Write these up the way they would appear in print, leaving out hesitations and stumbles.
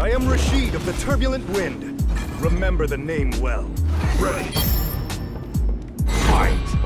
I am Rashid of the Turbulent Wind. Remember the name well. Ready. Fight!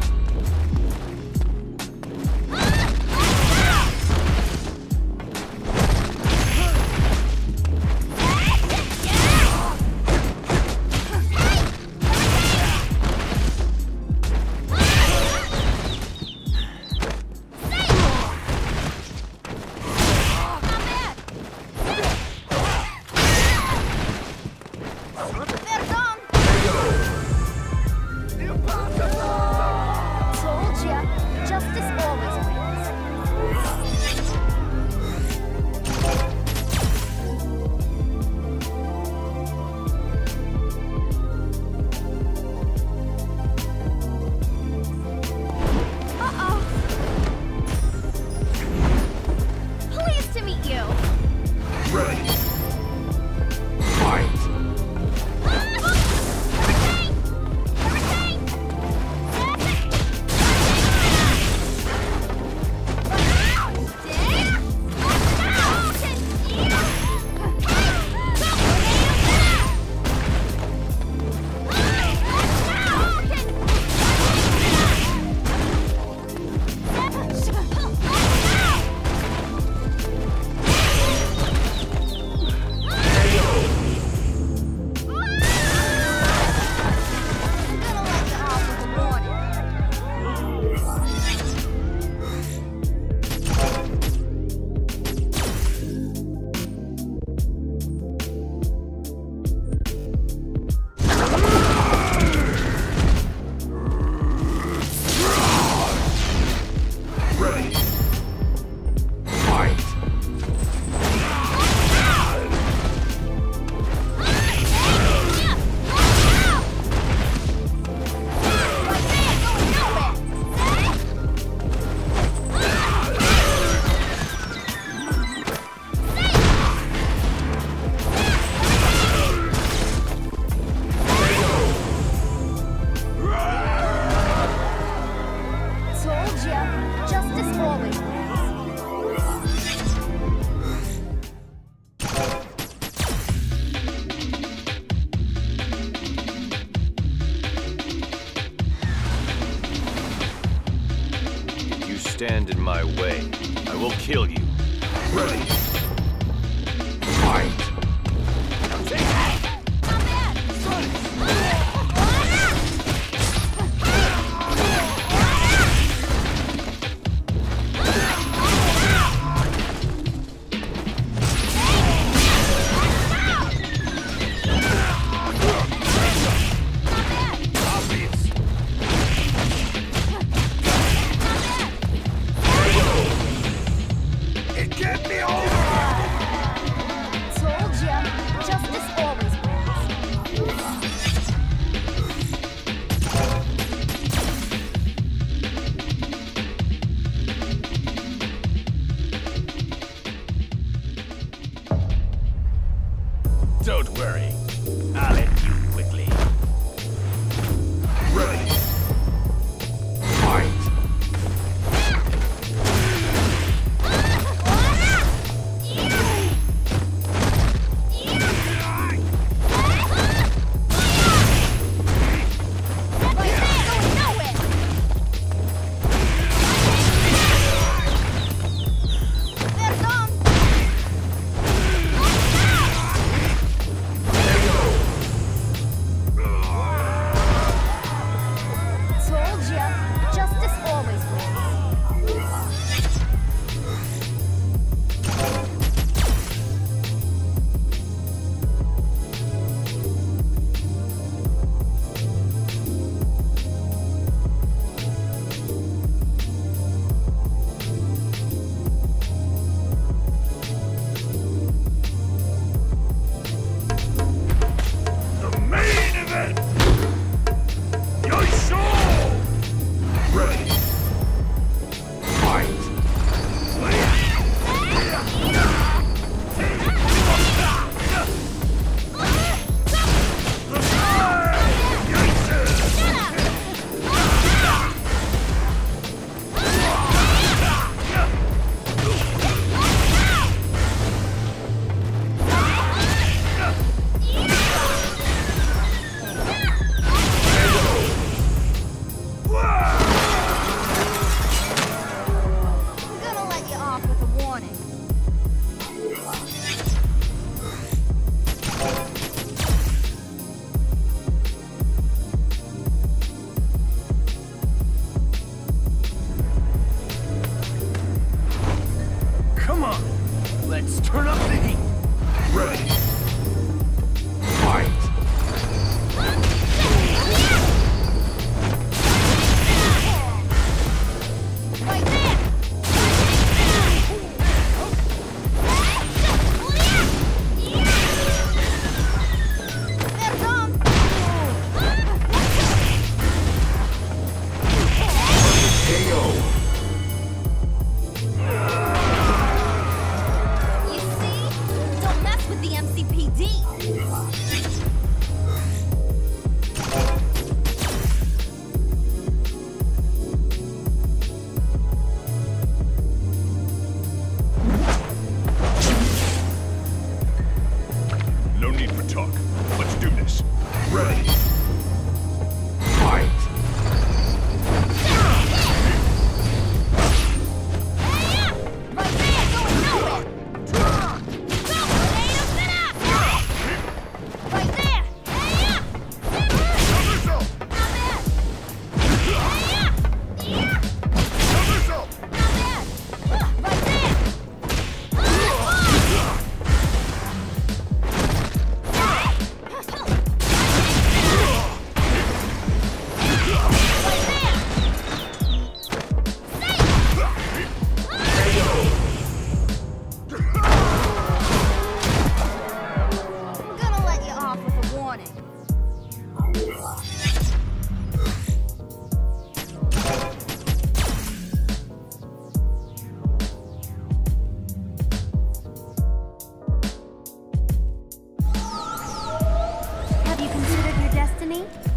Stand in my way, I will kill you. Ready? Fight! Don't worry, I'll end you quickly. Ready? Fight! with the MCPD.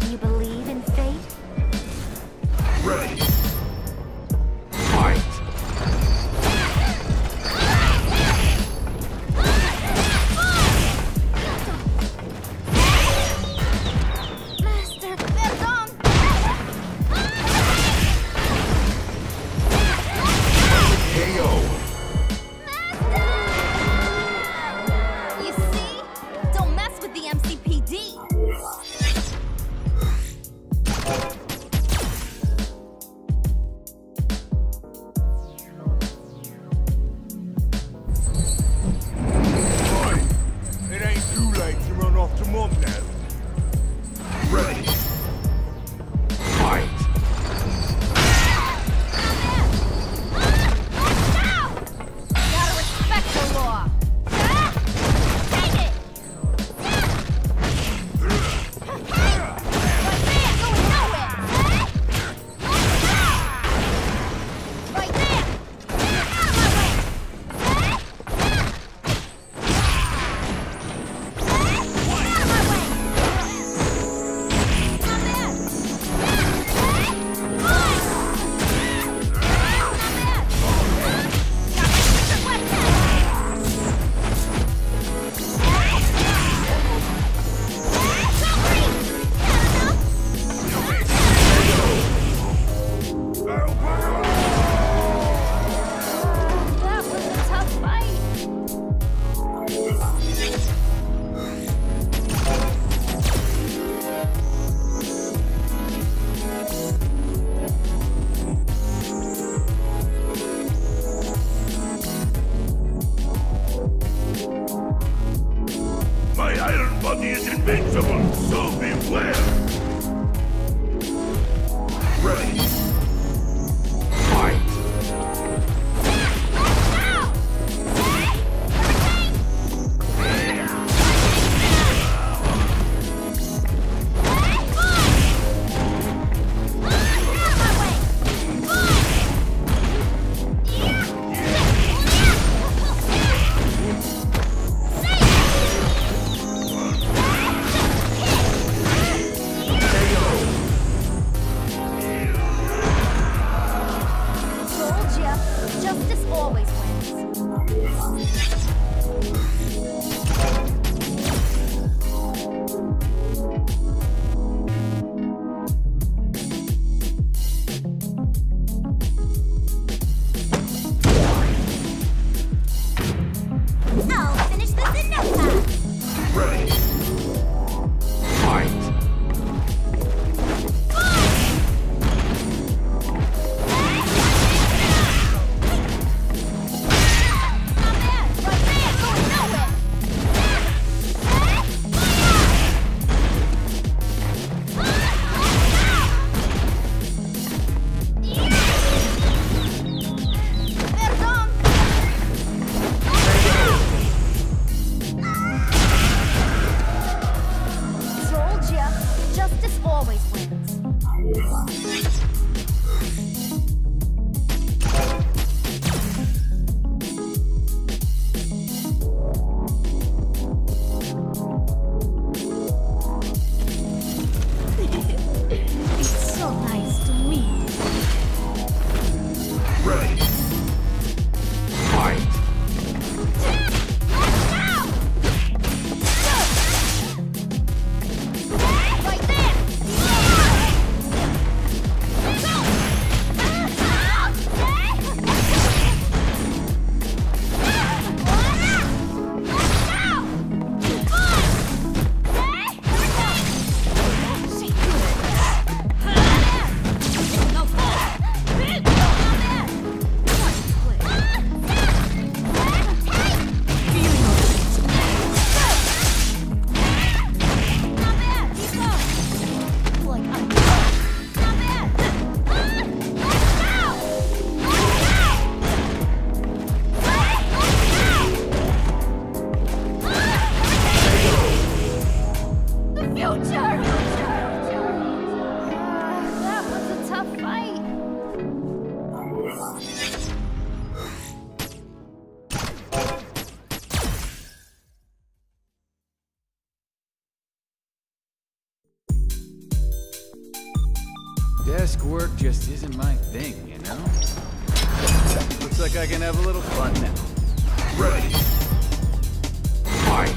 Do you believe in fate? Ready. Desk work just isn't my thing, you know? Looks like I can have a little fun now. Ready. Fight!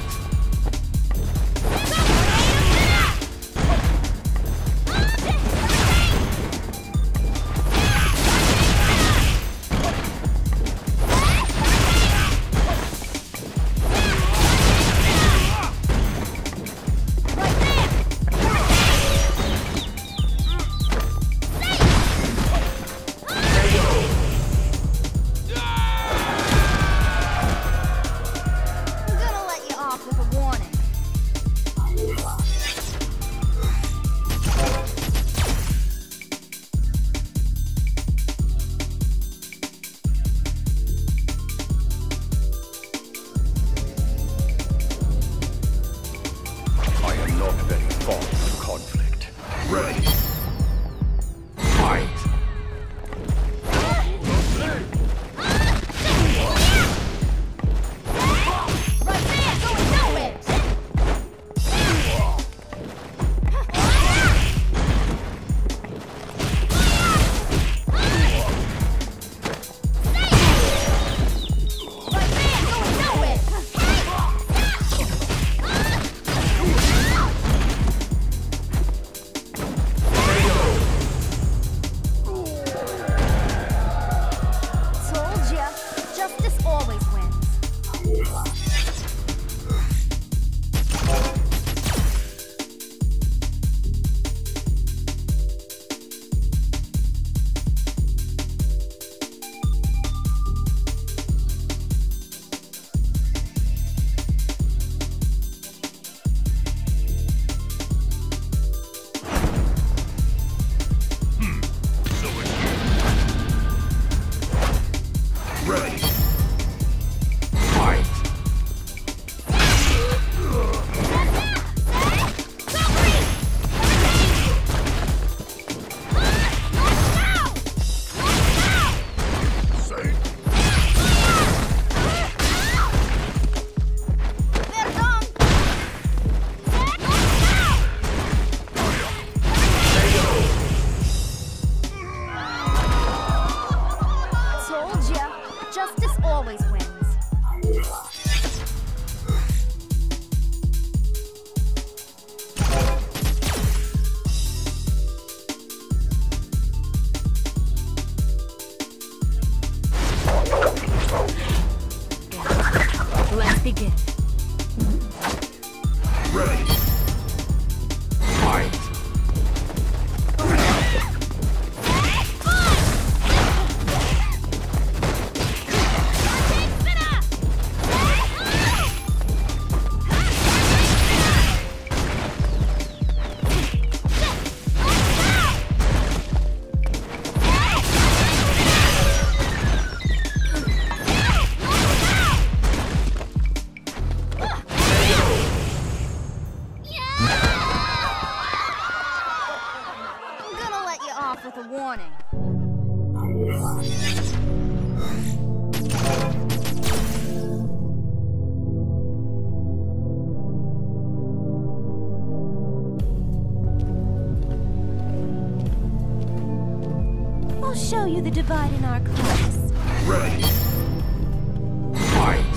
I'll show you the divide in our class. Ready. Fight.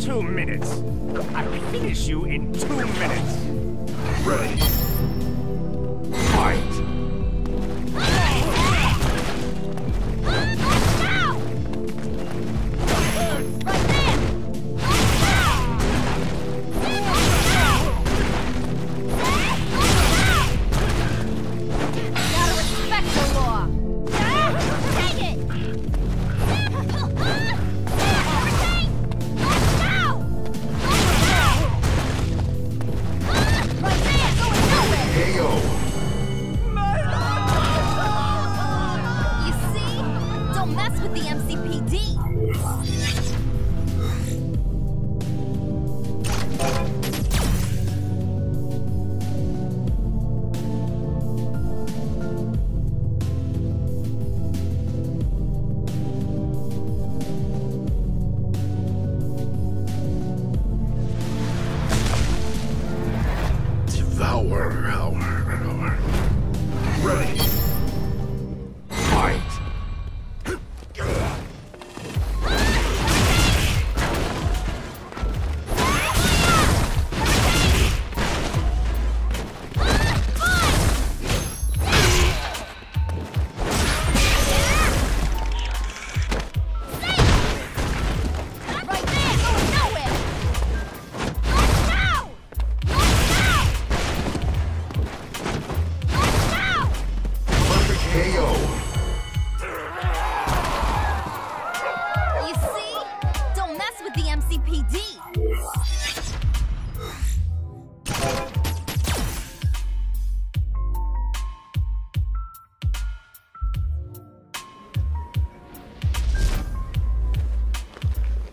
2 minutes. I'll finish you in 2 minutes. Ready. Fight.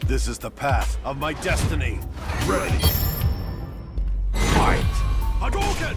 This is the path of my destiny. Ready. Fight. Hadouken!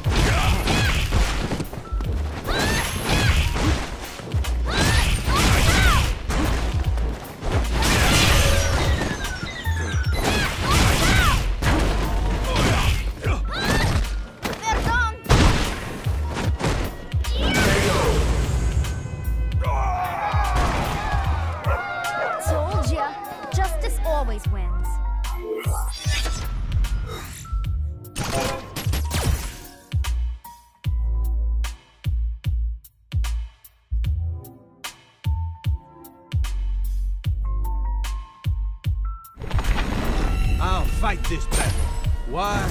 Fight this battle. Why?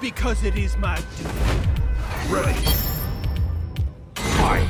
Because it is my duty. Ready. Fight.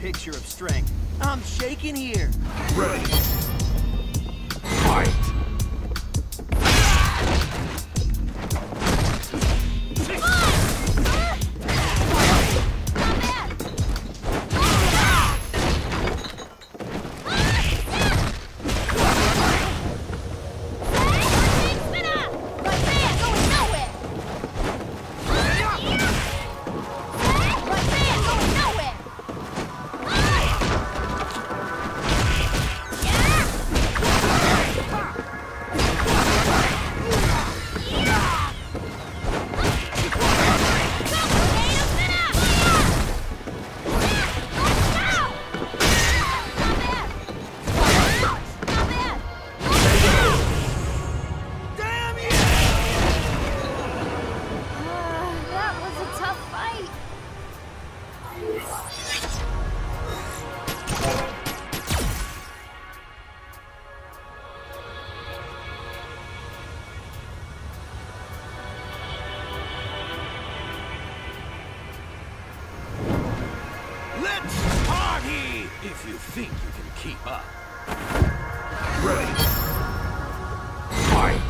Picture of strength. I'm shaking here. Ready. Fight. If you think you can keep up. Ready. Fight.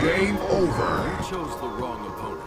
Game over. You chose the wrong opponent.